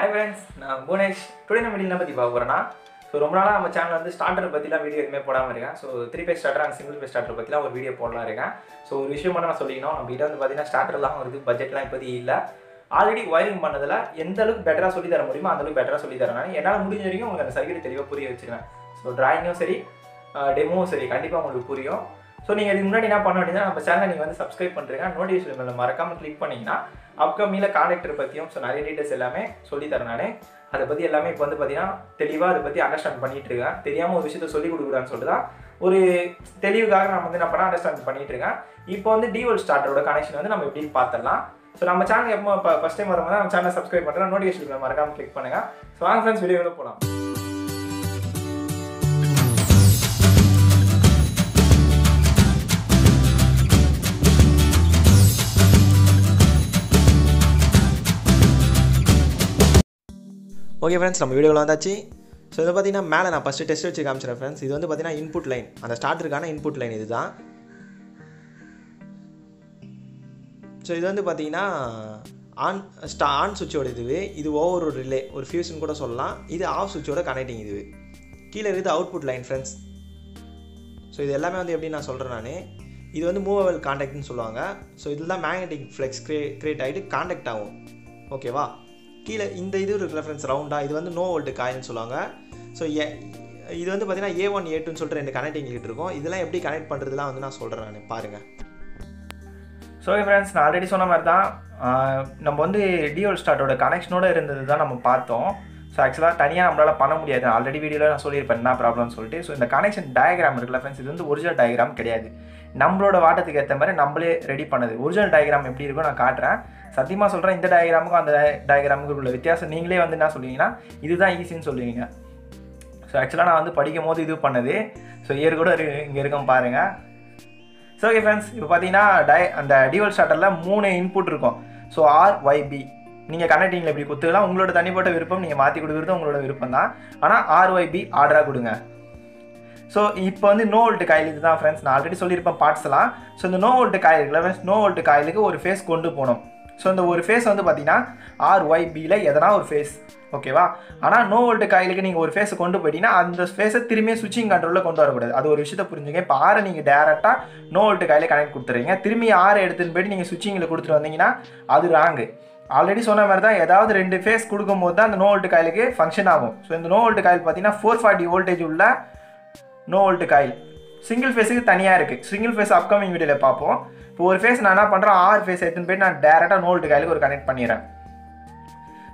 Hi friends, I'm Bhunesh. Today I'm going to talk about so romba naala nama channel la starter pathila video edhume podama irukken so 3-page starter and single page starter pathila or video podala irukken so oru vishayam na sollinom namu ida vandu pathina starter la irukku budget la ipadi illa already wiring pannadala endha aluk better ah solli thara mudiyuma andaluk better ah solli thara naan enala mudinja varaikum ungalku andha circuit theriya puriya vechirukken so drawing um seri demo um seri kandipa ungalku puriyum so neenga idhu munadi enna pannuvinga nama channel neenga vandu subscribe pandreenga notification bell marakama click pannina upcoming la connector pathiyum so nariya details ellame solli thara naan அதை பத்தி எல்லாமே இப்போ வந்து பார்த்தீங்கன்னா தெளிவாக அதை பற்றி understand பண்ணிட்டு இருக்கேன். தெரியாமல் ஒரு விஷயத்த சொல்லிக் கொடுக்குறான்னு சொல்லிட்டு தான் ஒரு தெளிவுக்காக நம்ம வந்து என்ன பண்ண அண்டர்ஸ்டாண்ட் பண்ணிட்டு இருக்கேன். இப்போ வந்து டியூவல் ஸ்டார்டரோட கனெக்ஷன் வந்து நம்ம எப்படின்னு பார்த்துடலாம். ஸோ நம்ம சேனல் எப்போ ஃபர்ஸ்ட் டைம் வரும்போது நம்ம சேனலை சப்ஸ்கிரைப் பண்ணுறேன், நோட்டிஃபிகேஷன் மறக்காமல் கிளிக் பண்ணுங்க. ஸோ வாங்க ஃப்ரெண்ட்ஸ் வீடியோவில் போகலாம். ஓகே ஃப்ரெண்ட்ஸ் நம்ம வீடியோவில் வந்தாச்சு. ஸோ இதை பார்த்தீங்கன்னா மேலே நான் ஃபஸ்ட்டு டெஸ்ட் வச்சு காமிச்சிடறேன் ஃப்ரெண்ட்ஸ். இது வந்து பார்த்தீங்கன்னா இன்புட் லைன், அந்த ஸ்டார்டருக்கான இன்புட் லைன் இது தான். ஸோ இது வந்து பார்த்தீங்கன்னா ஆன் சுவிட்சோட இது ஓவர் ஒரு ரிலே, ஒரு ஃபியூஸ்ன்னு கூட சொல்லலாம். இது ஆஃப் சுவிட்சோட கனெக்டிங். இது கீழே இருக்குது அவுட்புட் லைன் ஃப்ரெண்ட்ஸ். ஸோ இது எல்லாமே வந்து எப்படி நான் சொல்கிறேன், நான் இது வந்து மூவபிள் கான்டாக்ட்னு சொல்லுவாங்க. ஸோ இதில் தான் மேக்னெட்டிக் ஃப்ளெக்ஸ் கிரியேட் ஆகிட்டு கான்டாக்ட் ஆகும். ஓகேவா, கீழே இந்த இது ஒரு ரெஃபரன்ஸ் ரவுண்டாக இது வந்து நோ வோல்ட் காயில்னு சொல்லுவாங்க. ஸோ இது வந்து பார்த்தீங்கன்னா A1 A2ன்னு சொல்லிட்டு ரெண்டு கனெக்டிங் கிட்ட இருக்கும். இதெல்லாம் எப்படி கனெக்ட் பண்ணுறதுலாம் வந்து நான் சொல்கிறேன், நான் பாருங்கள். ஸோ ஃப்ரெண்ட்ஸ் நான் ஆல்ரெடி சொன்ன மாதிரி தான் நம்ம வந்து டியூவல் ஸ்டார்டரோட கனெக்ஷனோடு இருந்தது தான் நம்ம பார்த்தோம். ஸோ ஆக்சுவலாக தனியாக நம்மளால் பண்ண முடியாது, ஆல்ரெடி வீடியோவில் நான் சொல்லியிருப்பேன் என்ன ப்ராப்ளம்னு சொல்லிட்டு. ஸோ இந்த கனெக்ஷன் டயக்ராம் இருக்குல்ல ஃப்ரெண்ட்ஸ், இது வந்து ஒரிஜினல் டயக்ராம் கிடையாது, நம்மளோட வாட்டத்துக்கு ஏற்ற மாதிரி நம்மளே ரெடி பண்ணுது. ஒரிஜினல் டயக்ராம் எப்படி இருக்கும் நான் காட்டுறேன், சத்தியமாக சொல்கிறேன். இந்த டயக்ராமுக்கும் அந்த டயக்ராமுக்கு உள்ள வித்தியாசம் நீங்களே வந்து என்ன சொல்லுவீங்கன்னா இதுதான் ஈஸின்னு சொல்லுவீங்க. ஸோ ஆக்சுவலாக நான் வந்து படிக்கும் போது இது பண்ணுது. ஸோ இயர் கூட இங்கே இருக்கும் பாருங்கள். ஸோ ஓகே ஃப்ரெண்ட்ஸ் இப்போ பார்த்தீங்கன்னா அந்த டியூவல் ஸ்டார்டரில் 3 இன்புட் இருக்கும். ஸோ RYB நீங்கள் கனெக்டிங்கில் எப்படி கொடுத்துக்கலாம், உங்களோட தனிப்பட்ட விருப்பம், நீங்கள் மாற்றி கொடுக்குறது உங்களோட விருப்பம் தான். ஆனால் RYB ஆர்டராக கொடுங்க. ஸோ இப்போ வந்து நோ வோல்ட் காயில் இது தான் ஃப்ரெண்ட்ஸ், நான் ஆல்ரெடி சொல்லியிருப்பேன் பார்ட்ஸ்லாம். ஸோ இந்த நோ வோல்ட் காயிலுக்குள்ள ஃப்ரெண்ட்ஸ் நோ வோல்ட் காயிலுக்கு ஒரு ஃபேஸ் கொண்டு போகணும். ஸோ இந்த ஒரு ஃபேஸ் வந்து பார்த்தீங்கன்னா RYBயில் எதனா ஒரு ஃபேஸ், ஓகேவா. ஆனால் நோ வோல்ட் காயிலுக்கு நீங்கள் ஒரு ஃபேஸை கொண்டு போயிட்டீங்கன்னா அந்த ஃபேஸை திரும்பியே ஸ்விட்சிங் கண்ட்ரோலில் கொண்டு வரக்கூடாது. அது ஒரு விஷயத்தை புரிஞ்சுங்க. இப்போ ஆரை நீங்கள் டேரெக்டாக நோ வோல்ட் காயில் கனெக்ட் கொடுத்துறீங்க, திரும்பி ஆரை எடுத்துன்னு போய்ட்டு நீங்கள் ஸ்விட்சிங்கில் கொடுத்துட்டு வந்தீங்கன்னா அது ராங்கு. ஆல்ரெடி சொன்ன மாதிரி தான் ஏதாவது ரெண்டு ஃபேஸ் கொடுக்கும்போது தான் அந்த நோ வோல்ட் காயிலுக்கு ஃபங்க்ஷன் ஆகும். ஸோ இந்த நோ வோல்ட் காயில் பார்த்தீங்கன்னா 440 வோல்டேஜ் உள்ள நோ வோல்ட் காயில் சிங்கிள் ஃபேஸுக்கு தனியாக இருக்குது. சிங்கிள் ஃபேஸ் அப்கமிங் வீடியோவில் பார்ப்போம். இப்போ ஒரு ஃபேஸ் நான் என்ன பண்ணுறேன், 6 ஃபேஸ் எடுத்துன்னு போய்ட்டு நான் டேரெக்டாக நோ வோல்ட் காயிலுக்கு ஒரு கனெக்ட் பண்ணிடுறேன்.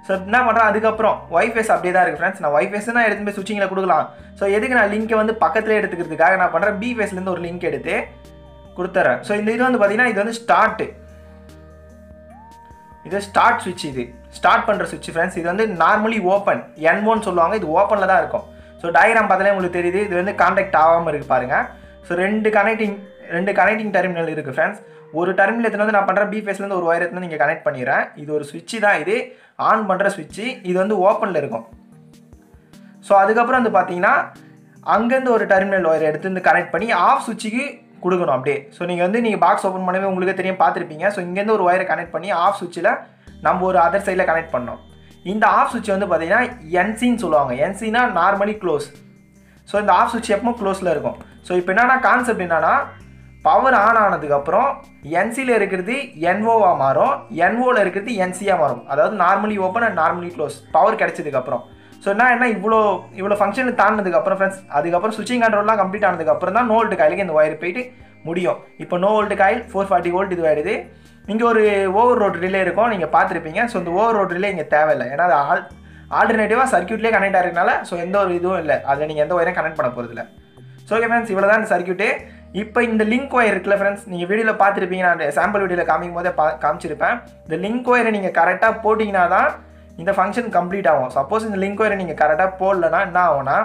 ஸோ என்ன பண்ணுறேன், அதுக்கப்புறம் ஒய்ஃபேஸ் அப்படியே தான் இருக்குது ஃப்ரெண்ட்ஸ். நான் ஒய்ஃபேஸ் நான் எடுத்துகிட்டு போய் ஸ்விட்சிங்கில் கொடுக்கலாம். ஸோ எதுக்கு நான் லிங்க்கை வந்து பக்கத்துலேயே எடுத்துக்கிறதுக்காக நான் பண்ணுறேன், பி ஃபேஸ்லேருந்து ஒரு லிங்க் எடுத்து கொடுத்துட்றேன். ஸோ இந்த இது வந்து பார்த்தீங்கன்னா இது வந்து ஸ்டார்ட்டு, இது ஸ்டார்ட் சுவிட்ச், இது ஸ்டார்ட் பண்ணுற சுவிட்ச் ஃப்ரெண்ட்ஸ். இது வந்து நார்மலி ஓப்பன் N1 சொல்லுவாங்க, இது ஓப்பனில் தான் இருக்கும். ஸோ டயக்ராம் பார்த்தாலே உங்களுக்கு தெரியுது இது வந்து கான்டாக்ட் ஆகாமல் இருக்குது பாருங்கள். ஸோ ரெண்டு கனெக்டிங் டெர்மினல் இருக்குது ஃப்ரெண்ட்ஸ். ஒரு டெர்மினல் எத்தனை வந்து நான் பண்ணுறேன் பி ஃபேஸ்லேருந்து ஒரு ஒயரத்துலேருந்து நீங்கள் கனெக்ட் பண்ணிடுறேன். இது ஒரு சுவிட்சு தான், இது ஆன் பண்ணுற சுவிட்சு, இது வந்து ஓப்பனில் இருக்கும். ஸோ அதுக்கப்புறம் வந்து பார்த்தீங்கன்னா அங்கேருந்து ஒரு டெர்மினல் ஒயர் எடுத்து வந்து கனெக்ட் பண்ணி ஆஃப் சுவிட்சுக்கு கொடுக்கணும் அப்படியே. ஸோ நீங்கள் பாக்ஸ் ஓப்பன் பண்ணவே உங்களுக்கு தெரியும், பார்த்துருப்பீங்க. ஸோ இங்கேருந்து ஒரு ஒயரை கனெக்ட் பண்ணி ஆஃப் சுவிட்சில் நம்ம ஒரு அதர் சைடில் கனெக்ட் பண்ணோம். இந்த ஆஃப் சுவிட்ச் வந்து பார்த்தீங்கன்னா NCன்னு சொல்லுவாங்க. NCனா நார்மலி க்ளோஸ். ஸோ இந்த ஆஃப் சுவிட்ச் எப்பவும் க்ளோஸில் இருக்கும். ஸோ இப்போ என்னென்னா கான்செப்ட் என்னென்னா, பவர் ஆன் ஆனதுக்கப்புறம் NCயில் இருக்கிறது NOவாக மாறும், NOவில் இருக்கிறது NCயாக மாறும். அதாவது normally open and normally close power கிடச்சதுக்கப்புறம். ஸோ என்ன இவ்வளோ ஃபங்க்ஷன் தாண்டினதுக்கப்புறம் ஃப்ரெண்ட்ஸ், அதுக்கப்புறம் ஸ்விட்சிங் கண்ட்ரோல்லாம் கம்ப்ளீட் ஆனதுக்கப்புறம் தான் நோ வோல்ட் காயிலுக்கு இந்த ஒயர் போயிட்டு முடியும். இப்போ நோ வோல்ட் காயில் 440 வோல்ட் இது ஆகிடுது. இங்கே ஒரு ஓவர் ரோட் ரிலே இருக்கும், நீங்கள் பார்த்துருப்பீங்க. ஸோ இந்த ஓவர் ரோட் ரிலே இங்கே தேவையில்லை, ஏன்னா அது ஆல்டர்னேட்டிவாக சர்க்யூட்லேயே கனெக்ட் ஆகிறதுனால. ஸோ எந்த ஒரு இதுவும் இல்லை, அதில் நீங்கள் எந்த ஒயரும் கனெக்ட் பண்ண போகிறதில்ல. ஸோ ஓகே ஃப்ரெண்ட்ஸ் இவ்வளோ தான் இந்த சர்க்யூட்டு. இப்போ இந்த லிங்க் ஒயர் இருக்குல்ல ஃப்ரெண்ட்ஸ், நீங்கள் வீடியோவில் பார்த்துருப்பீங்க, நான் சாம்பிள் வீடியோவில் காமிக்கும் போதே காமிச்சிருப்பேன். இந்த லிங்க் ஒயரை நீங்கள் கரெக்டாக போட்டிங்கன்னா தான் இந்த ஃபங்க்ஷன் கம்ப்ளீட் ஆகும். சப்போஸ் இந்த லிங்க் ஒயரை நீங்கள் கரெக்டாக போடலன்னா என்ன ஆகும்னா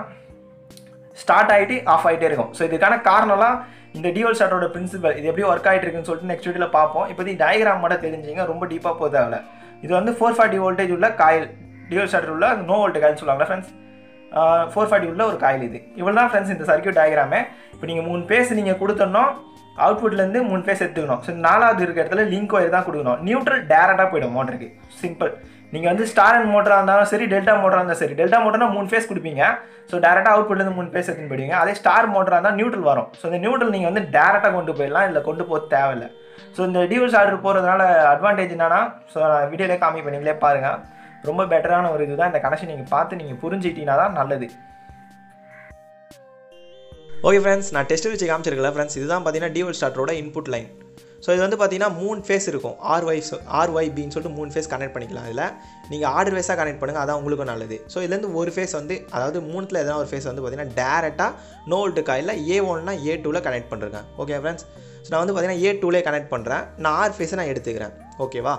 ஸ்டார்ட் ஆகிட்டு ஆஃப் ஆகிட்டே இருக்கும். ஸோ இதுக்கான காரணம்லாம் இந்த டியூவல் ஸ்டார்டரோட பிரின்சிபல், இது எப்படி ஒர்க் ஆகிட்டு இருக்குன்னு சொல்லிட்டு நெக்ஸ்ட் வீடியோவில் பார்ப்போம். இப்போதைக்கு டயக்ராம் மட்டும் தெரிஞ்சுங்க, ரொம்ப டீப்பாக போதாவில். இது வந்து 440 வோல்டேஜ் உள்ள காயில், டியூவல் ஸ்டார்டர் உள்ள நோ வோல்ட் காயில்னு சொல்லுவாங்களா ஃப்ரெண்ட்ஸ், 440 உள்ள ஒரு காயில் இது. இவ்வளோ தான் ஃப்ரெண்ட்ஸ் இந்த சர்க்யூட் டயக்ராமே. இப்போ நீங்கள் 3 பேஸ் நீங்கள் கொடுத்தோம், அவுட்புட்லேருந்து 3 பேஸ் எடுத்துக்கணும். ஸோ 4வது இருக்கிற இடத்துல லிங்க் ஒயர் தான் கொடுக்கணும். நியூட்ரல் டேரெக்டாக போய்டும் மோட்டருக்கு, சிம்பிள். நீங்கள் வந்து ஸ்டார் அண்ட் மோட்டராக இருந்தாலும் சரி, டெல்டா மோட்டராக இருந்தாலும் சரி, டெல்டா மோட்டர்னா 3 ஃபேஸ் கொடுப்பீங்க. ஸோ டேரெக்டாக அவுட்புட்லேருந்து 3 ஃபேஸ் எடுத்துன்னு போயிடுவீங்க. அதே ஸ்டார் மோட்டராக இருந்தால் நியூட்ரல் வரும். ஸோ இந்த நியூட்ரல் நீங்கள் வந்து டேரெக்டாக கொண்டு போயிடலாம், இல்லை கொண்டு போக தேவையில்லை. ஸோ இந்த டியூஸ் ஆர்டர் போகிறதுனால அட்வான்டேஜ் என்னன்னா, ஸோ நான் வீடியோலேயே காமி பண்ணிங்களே பாருங்கள், ரொம்ப பெட்டரான ஒரு இதுதான். இந்த கனெக்ஷன் நீங்கள் பார்த்து நீங்கள் புரிஞ்சுக்கிட்டீங்கன்னா தான் நல்லது. ஓகே ஃப்ரெண்ட்ஸ், நான் டெஸ்ட் வச்சு காமிச்சிருக்கல ஃப்ரெண்ட்ஸ், இதுதான் பார்த்தீங்கன்னா டியூவல் ஸ்டார்டரோட இன்புட் லைன். ஸோ இது வந்து பார்த்தீங்கன்னா 3 ஃபேஸ் இருக்கும். RY பின்னு சொல்லிட்டு 3 ஃபேஸ் கனெக்ட் பண்ணிக்கலாம். அதில் நீங்கள் ஆர்டர் வைஸாக கனெக்ட் பண்ணுங்கள், அதான் உங்களுக்கும் நல்லது. ஸோ இதுலேருந்து ஒரு ஃபேஸ் வந்து, அதாவது 3ல் எதனா ஒரு ஃபேஸ் வந்து பார்த்தீங்கன்னா டேரெக்டாக நோல்ட்டு காயில் A1 A2 கனெக்ட் பண்ணுறேன். ஓகே ஃப்ரெண்ட்ஸ், ஸோ நான் வந்து பார்த்தீங்கன்னா A2 கனெக்ட் பண்ணுறேன். நான் 6 ஃபேஸை நான் எடுத்துக்கிறேன். ஓகேவா?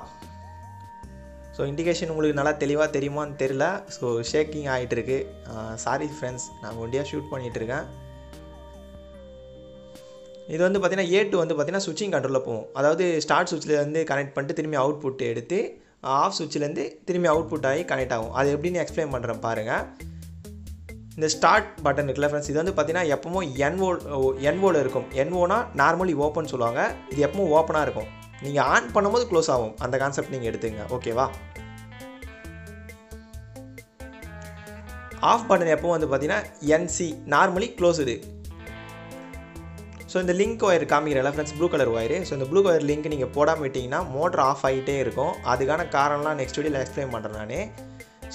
ஸோ இண்டிகேஷன் உங்களுக்கு நல்லா தெளிவாக தெரியுமான்னு தெரில. ஸோ ஷேக்கிங் ஆகிட்டுருக்கு. சாரி ஃப்ரெண்ட்ஸ், நான் ஒண்டியாக ஷூட் பண்ணிகிட்ருக்கேன். இது வந்து பார்த்திங்கன்னா A2 வந்து பார்த்திங்கன்னா சுவிட்சிங் கண்ட்ரோலில் போகும். அதாவது ஸ்டார்ட் சுவிட்ச்லேருந்து கனெக்ட் பண்ணிட்டு திரும்பி அவுட்புட் எடுத்து ஆஃப் சுவிட்ச்லேருந்து திரும்பி அவுட்புட் ஆகி கனெக்ட் ஆகும். அது எப்படின்னு எக்ஸ்பிளைன் பண்ணுறேன் பாருங்கள். இந்த ஸ்டார்ட் பட்டன் இருக்குல்ல ஃப்ரெண்ட்ஸ், இது வந்து பார்த்திங்கன்னா எப்பவும் என்ஓவில் இருக்கும். என்ஓனா நார்மலி ஓப்பன் சொல்லுவாங்க. இது எப்பவும் ஓப்பனாக இருக்கும். நீங்கள் ஆன் பண்ணும்போது க்ளோஸ் ஆகும். அந்த கான்செப்ட் நீங்கள் எடுத்துங்க. ஓகேவா? ஆஃப் பட்டன் எப்பவும் வந்து பார்த்திங்கன்னா NC நார்மலி க்ளோஸ். இது ஸோ இந்த லிங்க் ஒயர் காமிக்கிறல friends, blue colour wire. So இந்த ப்ளூ கலர் லிங்க் நீங்கள் போடாமல் விட்டிங்கன்னா மோட்டர் ஆஃப் ஆகிட்டே இருக்கும். அதுக்கான காரணம்லாம் நெக்ஸ்ட் வீடியோவில் எக்ஸ்பிளைன் பண்ணுறேன் நான்.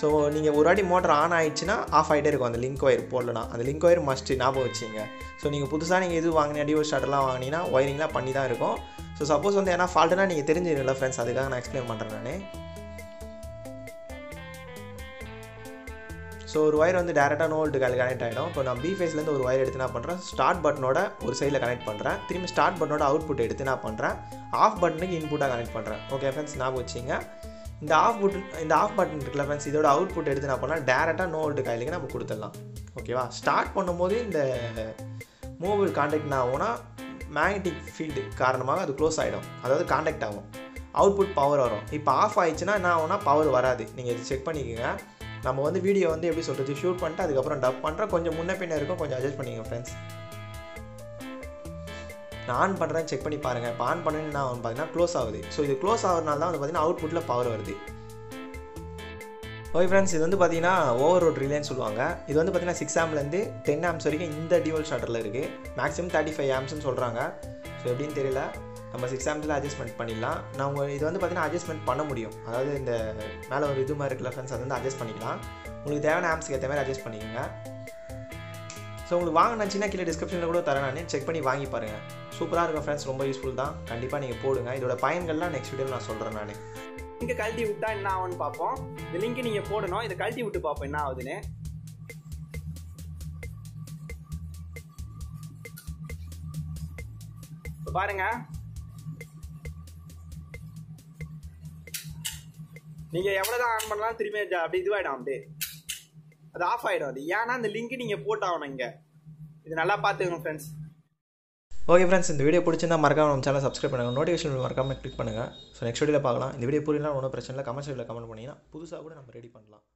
ஸோ நீங்கள் ஒரு வாட்டி மோட்டர் ஆன் ஆகிடுச்சுன்னா ஆஃப் ஆகிட்டே இருக்கும். அந்த லிங்க் ஒயர் போடலனா அந்த லிங்க் ஒயர் மஸ்ட்டு ஞாபகம் வச்சுங்க. ஸோ நீங்கள் புதுசாக நீங்கள் இது வாங்கினீங்க, டியூவல் ஸ்டார்டர்லாம் வாங்கினீங்கன்னா ஒயரிங்லாம் பண்ணி தான் இருக்கும். ஸோ சப்போஸ் வந்து ஏன்னா ஃபால்ட்டுனா நீங்கள் தெரிஞ்சுக்கல ஃப்ரெண்ட்ஸ், அதுக்காக நான் எக்ஸ்பிளைன் பண்ணுறேன் நான். ஸோ ஒரு ஒயர் வந்து டேரெக்டாக நோல்ட்டு கால் கனெக்ட் ஆகிடும். இப்போ நான் B ஃபேஸ்லேருந்து ஒரு ஒயர் எடுத்து நான் பண்ணுறேன். ஸ்டார்ட் பட்டனோட ஒரு சைடில் கனெக்ட் பண்ணுறேன். திரும்பி ஸ்டார்ட் பட்டனோட அவுட்புட் எடுத்து நான் பண்ணுறேன். ஆஃப் பட்டனுக்கு இன்புட்டாக கனெக்ட் பண்ணுறேன். ஓகே ஃப்ரெண்ட்ஸ், ஞாபகம் வச்சுங்க. இந்த ஆஃப் பட்டன் இருக்குல்ல ஃப்ரெண்ட்ஸ், இதோட அவுட்புட் எடுத்து நான் பண்ணால் டேரெக்டாக நோல்ட்டு காயிலுக்கு நம்ம கொடுத்துடலாம். ஓகேவா? ஸ்டார்ட் பண்ணும்போது இந்த மூவல் கான்டாக்ட் என்ன ஆகும்னா மேக்னெட்டிக் ஃபீல்டு காரணமாக அது க்ளோஸ் ஆகிடும். அதாவது கான்டாக்ட் ஆகும், அவுட்புட் பவர் வரும். இப்போ ஆஃப் ஆகிடுச்சுன்னா என்ன ஆகும்னா பவர் வராது. நீங்கள் இது செக் பண்ணிக்கோங்க. நம்ம வந்து வீடியோ வந்து எப்படி சொல்கிறது, ஷூட் பண்ணிட்டு அதுக்கப்புறம் டப் பண்ணுறேன். கொஞ்சம் முன்ன பின்ன இருக்கும், கொஞ்சம் அட்ஜஸ்ட் பண்ணிக்கோங்க ஃப்ரெண்ட்ஸ். நான் ஆன் பண்ணுறேன், செக் பண்ணி பாருங்கள். இப்போ ஆன் பண்ணேன்னு நான் வந்து பார்த்தீங்கன்னா க்ளோஸ் ஆகுது. ஸோ இது க்ளோஸ் ஆகுறதுனால தான் வந்து பார்த்தீங்கன்னா அவுட்புட்டில் பவர் வருது. ஓகே ஃப்ரெண்ட்ஸ், இது வந்து பார்த்தீங்கன்னா ஓவர் ரோட் ரிலேன்னு சொல்லுவாங்க. இது வந்து பார்த்தீங்கன்னா 6 ஆம்லேருந்து 10 ஆம்ஸ் வரைக்கும் இந்த டியூவல் ஸ்டார்டரில் இருக்குது. மேக்ஸிமம் 35 ஆம்ஸ்ன்னு சொல்கிறாங்க. ஸோ எப்படின்னு தெரியல. நம்ம 6 ஆம்ஸில் அட்ஜஸ்ட்மெண்ட் பண்ணிடலாம். நம்ம இது வந்து பார்த்திங்கன்னா அட்ஜஸ்ட்மெண்ட் பண்ண முடியும். அதாவது இந்த மேலே ஒரு இது மாதிரி இருக்குல்ல ஃப்ரெண்ட்ஸ், அது வந்து அட்ஜஸ்ட் பண்ணிக்கலாம். உங்களுக்கு தேவையான ஆம்ஸுக்கு ஏற்ற மாதிரி அட்ஜஸ்ட் பண்ணிக்கோங்க. ஸோ உங்களுக்கு வாங்கினாச்சுன்னா கீழே டிஸ்கிரிப்ஷனில் கூட தரேன் நான், செக் பண்ணி வாங்கி பாருங்கள். சூப்பராக இருக்கும் ஃப்ரெண்ட்ஸ், ரொம்ப யூஸ்ஃபுல் தான். கண்டிப்பாக நீங்கள் போடுங்க. இதோட பயன்கள்லாம் நெக்ஸ்ட் வீடியோவில் நான் சொல்கிறேன் நான். லிங்க் கழட்டி விட்டா என்ன ஆகும்னு பார்ப்போம். இந்த லிங்க் நீங்கள் போடணும். இதை கழட்டி விட்டு பார்ப்போம் என்ன ஆகுதுன்னு. இப்போ பாருங்கள், நீங்கள் எவ்வளோதான் ஆன் பண்ணலாம் திரும்பி அப்படி இதுவாகிடும். அப்படியே அது ஆஃப் ஆகிடும். அது ஏன்னா அந்த லிங்க் நீங்கள் போட்டாகணும். இங்கே இது நல்லா பார்த்துக்கணும் ஃப்ரெண்ட்ஸ். ஓகே ஃப்ரெண்ட்ஸ், இந்த வீடியோ பிடிச்சிருந்தா மறக்காம நம்ம சேனலை சப்ஸ்கிரைப் பண்ணுங்கள். நோட்டிஃபிகேஷன் மறக்காமல் கிளிக் பண்ணுங்கள். ஸோ நெக்ஸ்ட் வீடியோவில் பார்க்கலாம். இந்த வீடியோ புரியலாம் ஒன்றும் பிரச்சனை இல்லை. கமெண்ட்ஸில் கமெண்ட் பண்ணிங்கன்னா புதுசாக கூட நம்ம ரெடி பண்ணலாம்.